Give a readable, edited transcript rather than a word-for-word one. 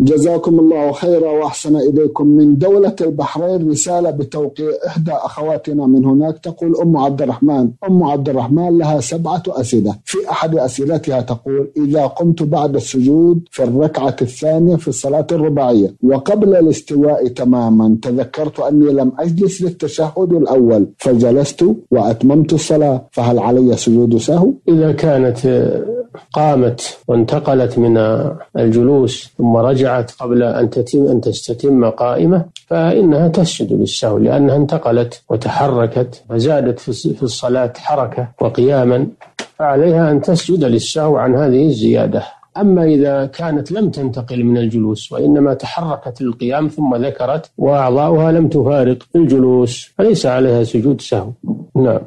جزاكم الله خيرا وأحسن إليكم. من دولة البحرين رسالة بتوقيع إحدى أخواتنا من هناك، تقول أم عبد الرحمن لها 7 أسئلة. في أحد أسئلتها تقول: إذا قمت بعد السجود في الركعة الثانية في الصلاة الرباعية وقبل الاستواء تماما تذكرت أني لم أجلس للتشهد الأول فجلست وأتممت الصلاة، فهل علي سجود سهو؟ إذا كانت قامت وانتقلت من الجلوس ثم رجعت قبل أن تستتم قائمة فإنها تسجد للسهو، لأنها انتقلت وتحركت وزادت في الصلاة حركة وقياما، فعليها أن تسجد للسهو عن هذه الزيادة. أما إذا كانت لم تنتقل من الجلوس وإنما تحركت للقيام ثم ذكرت وأعضاؤها لم تفارق الجلوس فليس عليها سجود سهو. نعم.